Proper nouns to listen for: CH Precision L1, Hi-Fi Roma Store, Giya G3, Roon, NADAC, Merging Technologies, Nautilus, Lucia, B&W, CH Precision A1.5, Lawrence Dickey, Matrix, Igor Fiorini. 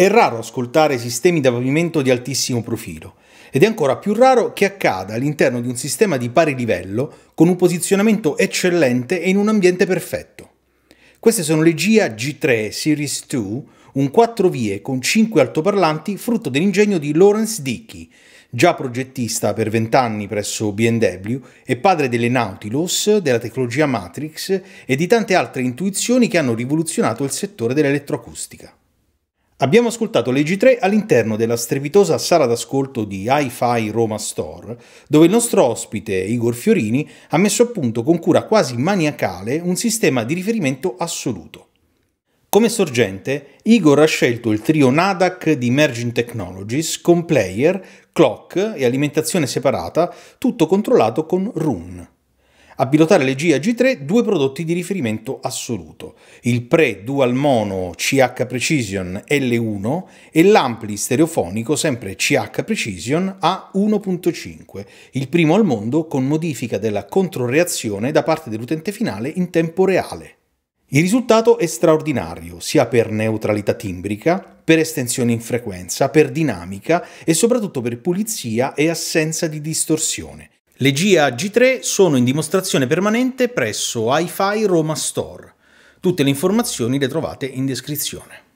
È raro ascoltare sistemi da pavimento di altissimo profilo ed è ancora più raro che accada all'interno di un sistema di pari livello con un posizionamento eccellente e in un ambiente perfetto. Queste sono le Giya G3 Series 2, un 4 vie con 5 altoparlanti frutto dell'ingegno di Lawrence Dickey, già progettista per 20 anni presso B&W e padre delle Nautilus, della tecnologia Matrix e di tante altre intuizioni che hanno rivoluzionato il settore dell'elettroacustica. Abbiamo ascoltato le G3 all'interno della strepitosa sala d'ascolto di Hi-Fi Roma Store, dove il nostro ospite Igor Fiorini ha messo a punto con cura quasi maniacale un sistema di riferimento assoluto. Come sorgente, Igor ha scelto il trio NADAC di Merging Technologies con player, clock e alimentazione separata, tutto controllato con Roon. A pilotare le Giya G3 due prodotti di riferimento assoluto, il pre-dual mono CH Precision L1 e l'ampli stereofonico sempre CH Precision A1.5, il primo al mondo con modifica della controreazione da parte dell'utente finale in tempo reale. Il risultato è straordinario, sia per neutralità timbrica, per estensione in frequenza, per dinamica e soprattutto per pulizia e assenza di distorsione. Le Giya G3 sono in dimostrazione permanente presso Hi-Fi Roma Store. Tutte le informazioni le trovate in descrizione.